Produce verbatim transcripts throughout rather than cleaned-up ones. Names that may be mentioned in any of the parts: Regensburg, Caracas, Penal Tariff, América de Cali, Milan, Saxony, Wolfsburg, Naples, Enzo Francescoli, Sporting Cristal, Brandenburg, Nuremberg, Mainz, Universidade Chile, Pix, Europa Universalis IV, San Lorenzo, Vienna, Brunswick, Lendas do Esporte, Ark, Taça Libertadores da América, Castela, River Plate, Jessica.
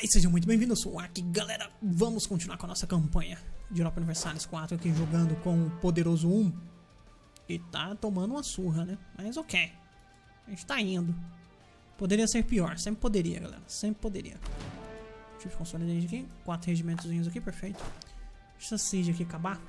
Fala aí, sejam muito bem-vindos, eu sou o Ark, galera, vamos continuar com a nossa campanha de Europa Universalis quatro aqui jogando com o Poderoso um. E tá tomando uma surra, né? Mas ok, a gente tá indo. Poderia ser pior, sempre poderia, galera, sempre poderia. Tive console aqui, quatro regimentozinhos aqui, perfeito. Deixa essa siege aqui acabar.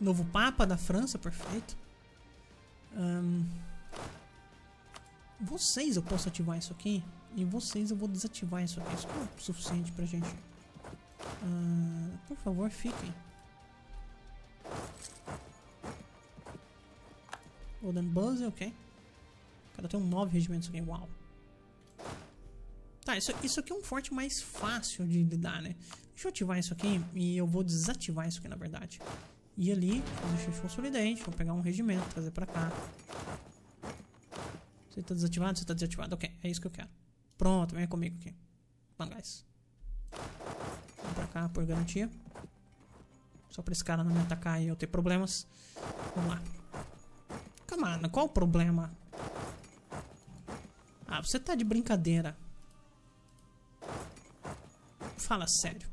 Novo Papa da França, perfeito. Hum... Vocês eu posso ativar isso aqui. E vocês eu vou desativar isso aqui. Isso não é o suficiente pra gente. Ah, por favor, fiquem. Golden Buzzer, ok. Cara, tem um nove regimentos aqui, uau. Tá, isso, isso aqui é um forte mais fácil de lidar, né? Deixa eu ativar isso aqui. E eu vou desativar isso aqui, na verdade. E ali, deixa eu consolidar. Vou pegar um regimento, trazer pra cá. Você tá desativado? Você tá desativado? Ok, é isso que eu quero. Pronto, vem comigo aqui. Mangás. Vem pra cá, por garantia. Só pra esse cara não me atacar e eu ter problemas. Vamos lá. Calma, qual o problema? Ah, você tá de brincadeira. Fala sério.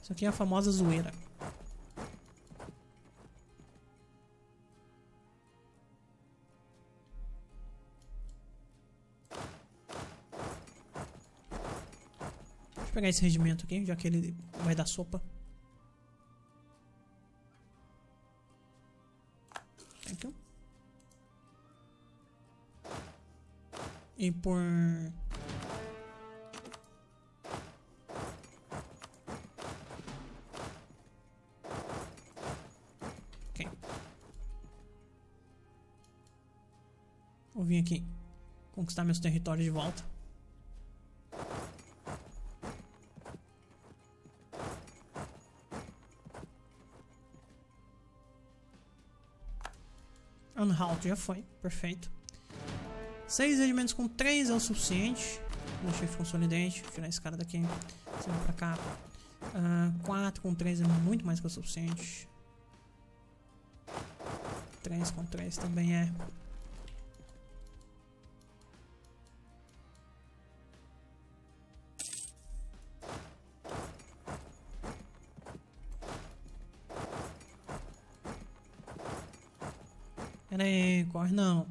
Isso aqui é a famosa zoeira. Vou pegar esse regimento aqui, já que ele vai dar sopa. Então. E por... Ok. Vou vir aqui conquistar meus territórios de volta. Unhalt já foi, perfeito. Seis regimentos com três é o suficiente. Deixa ele consolidante. Tirar esse cara daqui. Você vai pra cá. Uh, quatro com três é muito mais que o suficiente. Três com três também é. Pera aí, corre não.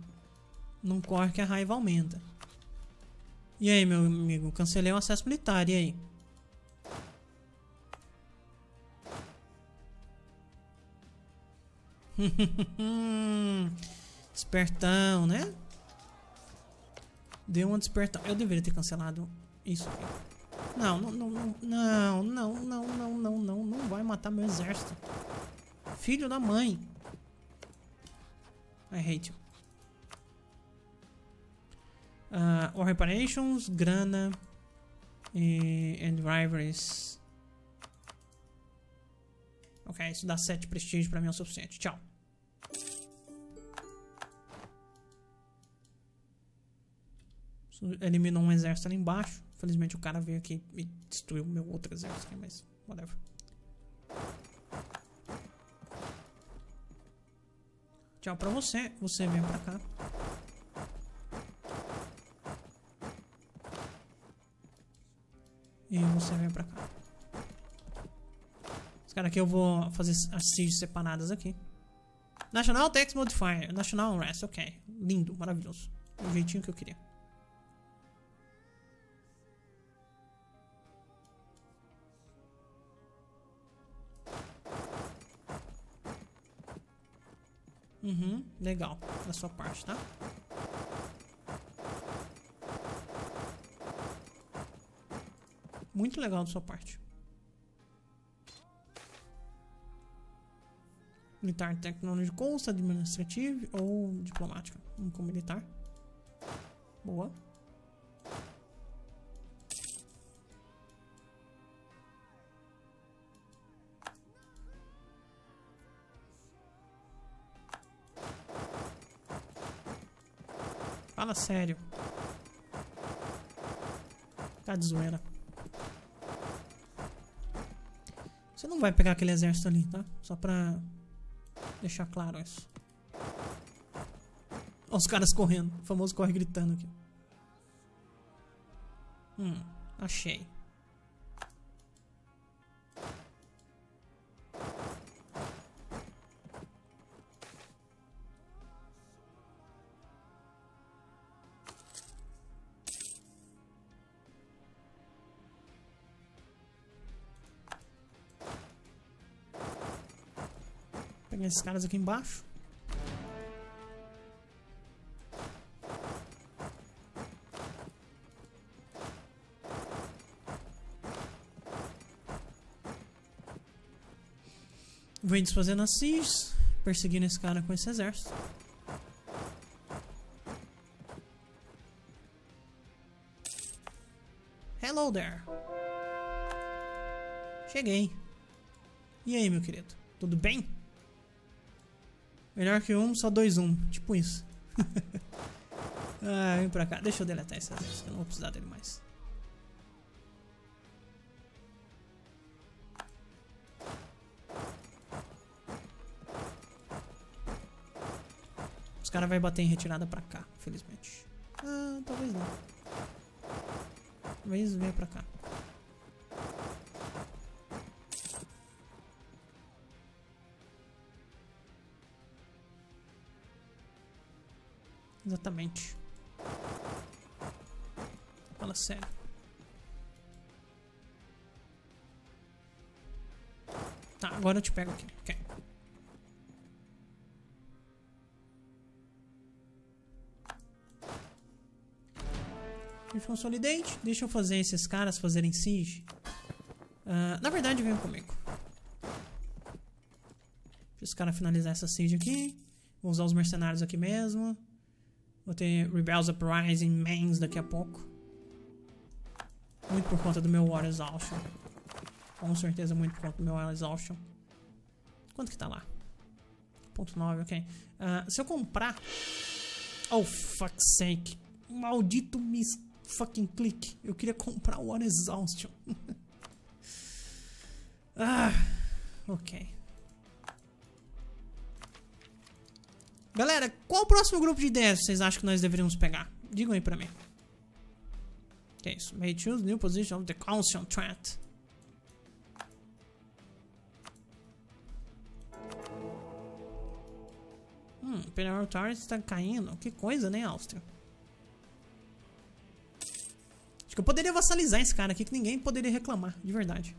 Não corre que a raiva aumenta. E aí, meu amigo? Cancelei o acesso militar, e aí? Despertão, né? Deu um despertão. Eu deveria ter cancelado isso aqui. Não, não, não, não, não, não, não, não, não, não vai matar meu exército. Filho da mãe. I hate you. Uh, War reparations, grana e and rivalries. Ok, isso dá sete prestígio pra mim, é o suficiente. Tchau. Eliminou um exército ali embaixo. Felizmente o cara veio aqui e destruiu o meu outro exército aqui, mas whatever. Tchau pra você, você vem pra cá. E você vem pra cá. Esse cara aqui eu vou fazer as sieges separadas aqui. National Tax Modifier, National Unrest, ok. Lindo, maravilhoso. Do jeitinho que eu queria. Uhum, legal, da sua parte, tá? Muito legal da sua parte. Militar, tecnologia, consta, administrativa ou diplomática? Vamos com militar. Boa. Fala sério. Tá de zoeira. Você não vai pegar aquele exército ali, tá? Só pra deixar claro isso. Olha os caras correndo. O famoso corre gritando aqui. Hum. Achei. Pegar esses caras aqui embaixo. Vem desfazendo as siege, perseguindo esse cara com esse exército. Hello there. Cheguei. E aí, meu querido? Tudo bem? Melhor que um, só dois um. Tipo isso. Ah, vem pra cá. Deixa eu deletar esse exército, eu não vou precisar dele mais. Os caras vão bater em retirada pra cá, felizmente. Ah, talvez não. Talvez venha pra cá. Exatamente. Fala sério. Tá, agora eu te pego aqui. Ok. Consolidate, deixa eu fazer esses caras fazerem siege. Uh, na verdade, vem comigo. Deixa esse cara finalizar essa siege aqui. Vou usar os mercenários aqui mesmo. Vou ter Rebels Uprising em Mainz daqui a pouco. Muito por conta do meu War Exhaustion. Com certeza, muito por conta do meu War Exhaustion. Quanto que tá lá? zero ponto nove, ok. Uh, se eu comprar. Oh, fuck's sake. Maldito mistério. Fucking click. Eu queria comprar o War Exhaustion. Ah, ok. Galera, qual o próximo grupo de ideias vocês acham que nós deveríamos pegar? Digam aí pra mim. Que é isso? May choose new position of the Council of Trent. Hum, o Penal Tariff está caindo. Que coisa, né, Áustria? Eu poderia vassalizar esse cara aqui que ninguém poderia reclamar, de verdade.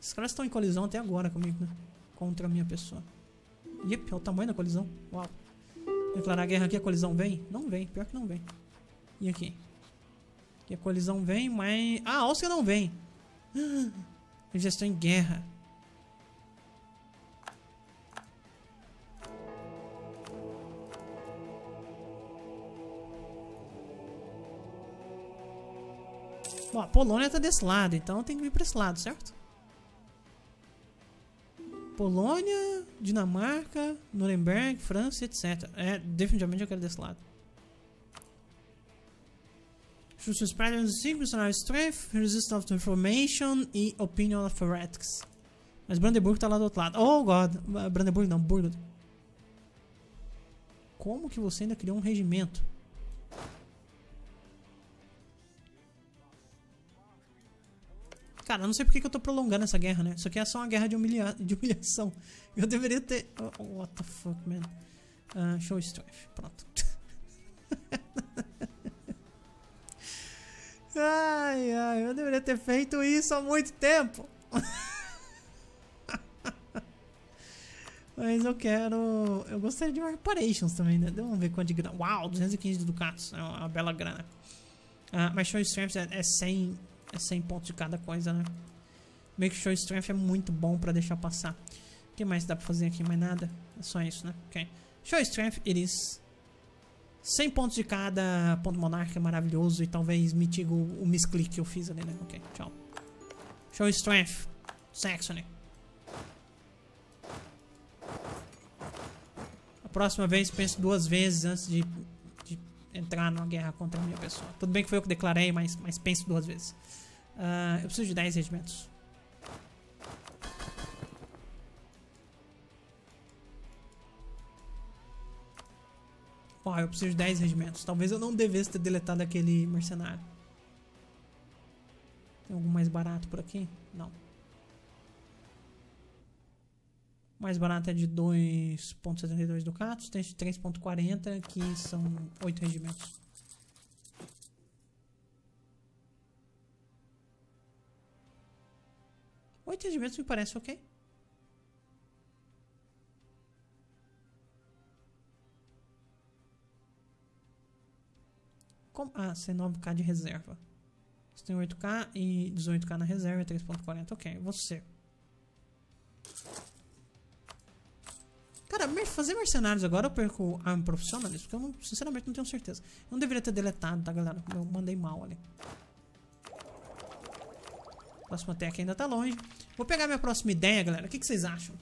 Esses caras estão em colisão até agora comigo, né? Contra a minha pessoa. Yep, é o tamanho da colisão. Uau. Declarar guerra aqui, a colisão vem? Não vem, pior que não vem. E aqui? E a colisão vem, mas... Ah, a Áustria não vem. Eles já estão em guerra. Bom, a Polônia tá desse lado, então tem que vir pra esse lado, certo? Polônia, Dinamarca, Nuremberg, França, etcétera. É, definitivamente eu quero desse lado. Should spread and seek personal strength, resistance to information e opinion of heretics. Mas Brandenburg tá lá do outro lado. Oh, God. Brandenburg não, Burgo. Como que você ainda criou um regimento? Cara, eu não sei porque que eu tô prolongando essa guerra, né? Isso aqui é só uma guerra de, humilha... de humilhação. Eu deveria ter... Oh, what the fuck, man? Uh, show strife. Pronto. Ai, ai, eu deveria ter feito isso há muito tempo. Mas eu quero... Eu gostaria de reparations também, né? Vamos ver quanto de grana. Uau, duzentos e quinze ducatos. É uma bela grana. Uh, mas show strife é, é cem... É cem pontos de cada coisa, né? Make sure strength é muito bom pra deixar passar. O que mais dá pra fazer aqui? Mais nada? É só isso, né? Ok. Show strength, it is. cem pontos de cada ponto monarca é maravilhoso. E talvez mitigo o misclick que eu fiz ali, né? Ok, tchau. Show strength. Saxony. A próxima vez, penso duas vezes antes de, de entrar numa guerra contra a minha pessoa. Tudo bem que foi eu que declarei, mas, mas penso duas vezes. Uh, eu preciso de dez regimentos. Ó, eu preciso de dez regimentos. Talvez eu não devesse ter deletado aquele mercenário. Tem algum mais barato por aqui? Não. O mais barato é de dois vírgula setenta e dois ducatos. Tem de três vírgula quarenta, que são oito regimentos. oito regimentos me parece ok. Como? Ah, cento e nove K de reserva. Você tem oito K e dezoito K na reserva, três vírgula quarenta. Ok, você. Cara, fazer mercenários agora eu perco a profissional, porque eu não, sinceramente não tenho certeza. Eu não deveria ter deletado, tá, galera? Eu mandei mal ali. Próxima tech ainda tá longe. Vou pegar minha próxima ideia, galera. O que, que vocês acham?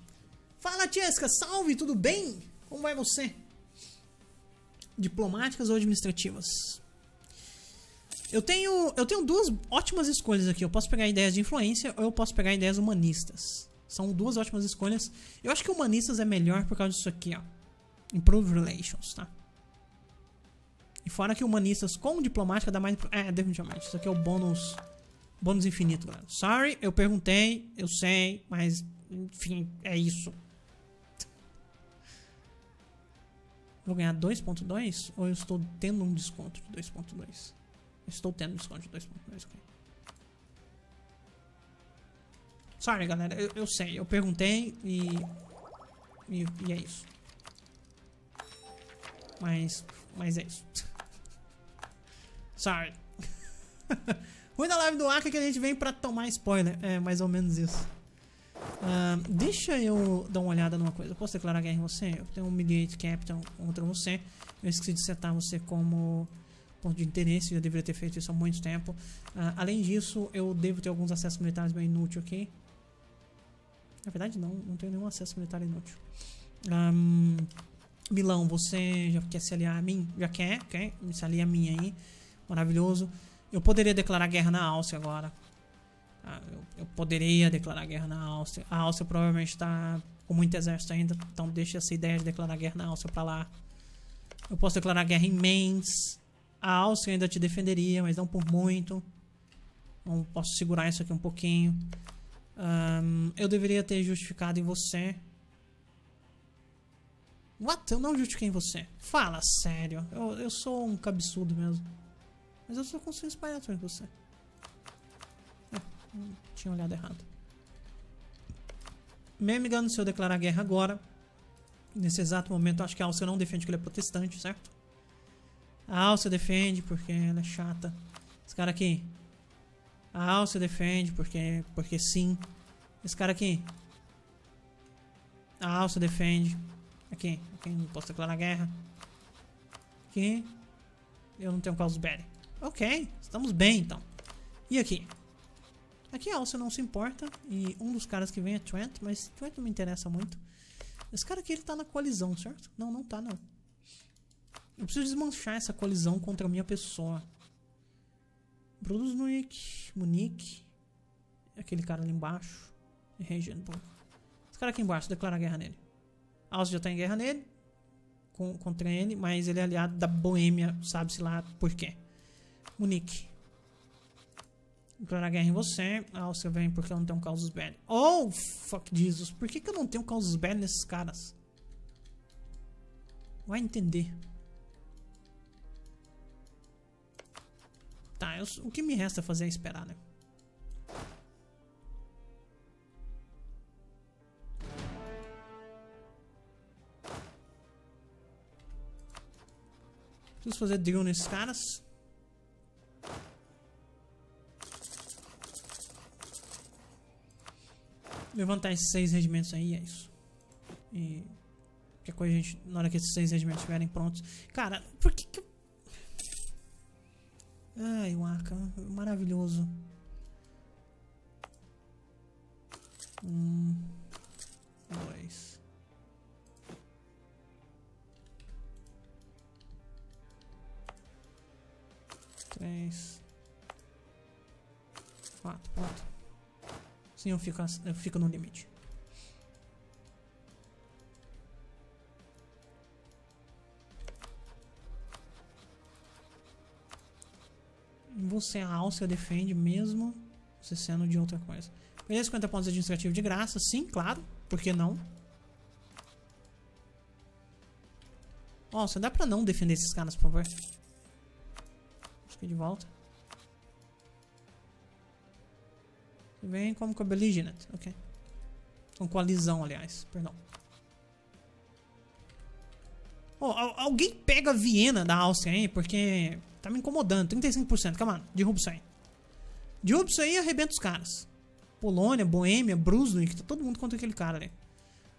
Fala, Jessica! Salve! Tudo bem? Como vai você? Diplomáticas ou administrativas? Eu tenho, eu tenho duas ótimas escolhas aqui. Eu posso pegar ideias de influência ou eu posso pegar ideias humanistas. São duas ótimas escolhas. Eu acho que humanistas é melhor por causa disso aqui, ó. Improve Relations, tá? E fora que humanistas com diplomática dá mais... É, definitivamente. Isso aqui é o bônus... Bônus infinito, galera. Sorry, eu perguntei, eu sei, mas enfim, é isso. Vou ganhar dois vírgula dois ou eu estou tendo um desconto de dois vírgula dois? Estou tendo um desconto de dois vírgula dois, ok. Sorry, galera, eu, eu sei, eu perguntei e, e... E é isso. Mas... Mas é isso. Sorry. Ruim da live do Ark que a gente vem pra tomar spoiler. É, mais ou menos isso. Uh, deixa eu dar uma olhada numa coisa. Eu posso declarar guerra em você? Eu tenho um Mediate Capital contra você. Eu esqueci de setar você como ponto de interesse. Eu deveria ter feito isso há muito tempo. Uh, além disso, eu devo ter alguns acessos militares bem inúteis aqui. Na verdade, não. Não tenho nenhum acesso militar inútil. Um, Milão, você já quer se aliar a mim? Já quer, ok? Se alia a mim aí. Maravilhoso. Eu poderia declarar guerra na Áustria agora. Ah, eu, eu poderia declarar guerra na Áustria. A Áustria provavelmente está com muito exército ainda. Então deixa essa ideia de declarar guerra na Áustria para lá. Eu posso declarar guerra em Mainz. A Áustria ainda te defenderia, mas não por muito. Então posso segurar isso aqui um pouquinho. Um, eu deveria ter justificado em você. What? Eu não justifiquei em você. Fala sério. Eu, eu sou um cabeçudo mesmo. Mas eu só consigo espalhar atrás de você. Ah, tinha olhado errado. Mesmo engano, se eu declarar guerra agora, nesse exato momento, acho que a Áustria não defende porque ele é protestante, certo? A Áustria defende porque ela é chata. Esse cara aqui. A Áustria defende porque, porque sim. Esse cara aqui. A Áustria defende. Aqui. Aqui não posso declarar guerra. Aqui. Eu não tenho causa bad. Ok, estamos bem então. E aqui? Aqui a Áustria não se importa. E um dos caras que vem é Trent, mas Trent não me interessa muito. Esse cara aqui ele tá na colisão, certo? Não, não tá não. Eu preciso desmanchar essa colisão contra a minha pessoa. Brunswick, Munique. Aquele cara ali embaixo. E Regensburg. Esse cara aqui embaixo, declara guerra nele. A Áustria já tá em guerra nele. Com, contra ele, mas ele é aliado da Boêmia, sabe-se lá por quê. Munique. Declarar guerra em você. A Áustria vem porque eu não tenho causos belli. Oh, fuck Jesus. Por que, que eu não tenho causos belli nesses caras? Vai entender. Tá, eu, o que me resta fazer é esperar, né? Preciso fazer drill nesses caras. Levantar esses seis regimentos aí, é isso. E qualquer coisa, a gente, na hora que esses seis regimentos estiverem prontos... Cara, por que que... Ai, o Arca, maravilhoso. Um... Dois... Três... Quatro, pronto. Sim, eu fico, eu fico no limite. Você, a Áustria defende mesmo. você sendo de outra coisa. Ganhei cinquenta pontos administrativos de graça, sim, claro. Por que não? Ó, você dá pra não defender esses caras, por favor? Fica de volta. Vem como com a beligerante, ok. Com coalizão, aliás, perdão. Oh, alguém pega a Viena da Áustria aí, porque tá me incomodando. trinta e cinco por cento, calma, derruba isso aí. Derruba isso aí e arrebenta os caras. Polônia, Boêmia, Brunswick, tá todo mundo contra aquele cara ali.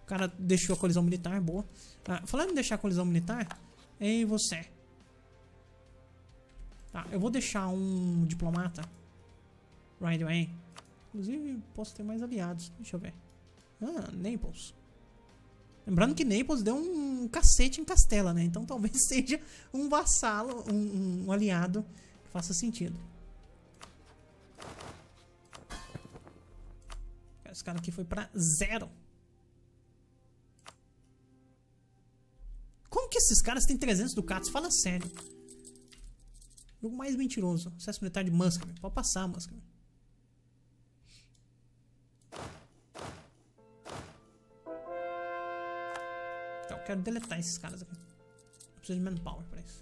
O cara deixou a colisão militar, boa. Ah, falando em deixar a colisão militar, ei você. Tá, eu vou deixar um diplomata. Right away. Inclusive, posso ter mais aliados. Deixa eu ver. Ah, Naples. Lembrando que Naples deu um cacete em Castela, né? Então talvez seja um vassalo, um, um aliado que faça sentido. Esse cara aqui foi pra zero. Como que esses caras têm trezentos ducados? Fala sério. Jogo mais mentiroso. Acesso militar de Muscovy. Pode passar, Muscovy. Então, eu quero deletar esses caras aqui. Eu preciso de manpower pra isso.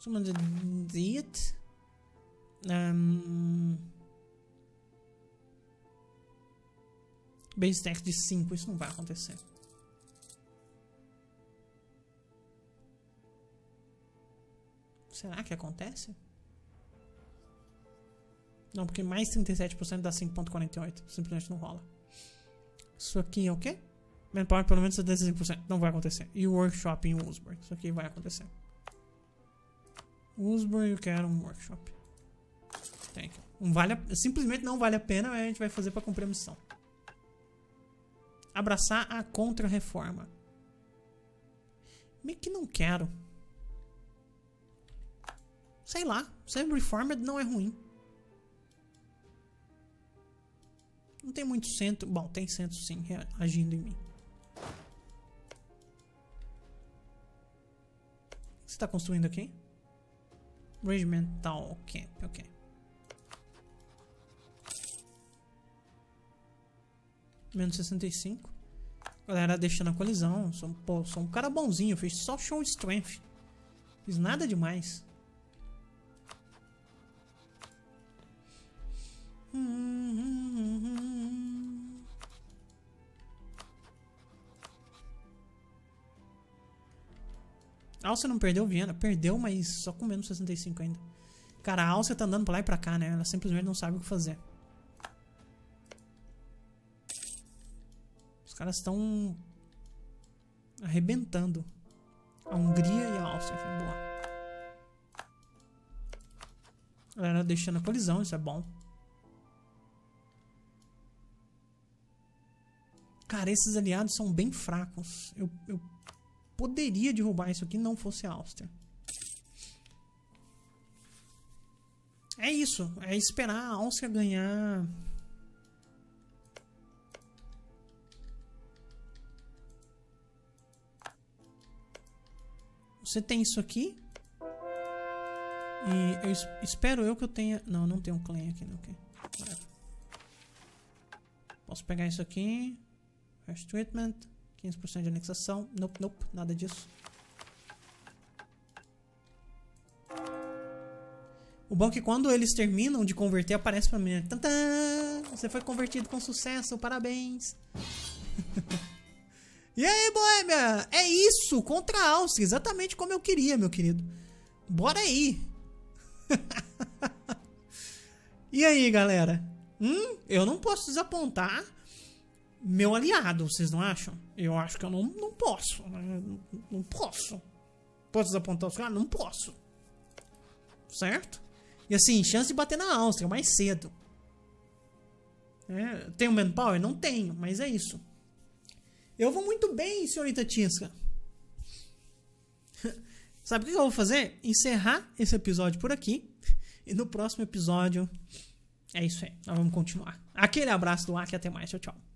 Someone did it. Um... Base tax de cinco, isso não vai acontecer. Será que acontece? Não, porque mais trinta e sete por cento dá cinco vírgula quarenta e oito. Simplesmente não rola. Isso aqui é o quê? Manpower pelo menos setenta e cinco por cento. Não vai acontecer. E o workshop em Wolfsburg. Isso aqui vai acontecer. Wolfsburg, eu quero um workshop. Tem que. Um vale a... Simplesmente não vale a pena, mas a gente vai fazer pra cumprir a missão. Abraçar a contra-reforma. Meio que não quero. Sei lá. Semi-reformed não é ruim. Não tem muito centro. Bom, tem centro sim, agindo em mim. O que você tá construindo aqui? Regimental Camp, ok. Menos sessenta e cinco. Galera deixando a colisão. Sou, pô, sou um cara bonzinho, fiz só show strength. Fiz nada demais. A Áustria não perdeu Viena, perdeu, mas só com menos sessenta e cinco ainda. Cara, a Áustria tá andando pra lá e pra cá, né? Ela simplesmente não sabe o que fazer. Os caras estão arrebentando a Hungria e a Áustria. Foi boa. A galera deixando a colisão, isso é bom. Cara, esses aliados são bem fracos. Eu, eu poderia derrubar isso aqui, não fosse a Áustria. É isso. É esperar a Áustria ganhar. Você tem isso aqui. E eu espero eu que eu tenha... Não, não tem um claim aqui, não. Okay. Posso pegar isso aqui. Fresh treatment, quinze por cento de anexação. Nope, nope, nada disso. O bom é que quando eles terminam de converter, aparece pra mim. Tantã! Você foi convertido com sucesso, parabéns! E aí, Boêmia? É isso, contra a Áustria, exatamente como eu queria, meu querido. Bora aí! E aí, galera? Hum? Eu não posso desapontar meu aliado, vocês não acham? Eu acho que eu não, não posso. Não, não posso. Posso desapontar os caras? Não posso. Certo? E assim, chance de bater na Áustria mais cedo. É, tenho manpower? Não tenho, mas é isso. Eu vou muito bem, senhorita Tisca. Sabe o que eu vou fazer? Encerrar esse episódio por aqui. E no próximo episódio... É isso aí. Nós vamos continuar. Aquele abraço do Ark e até mais. Tchau, tchau.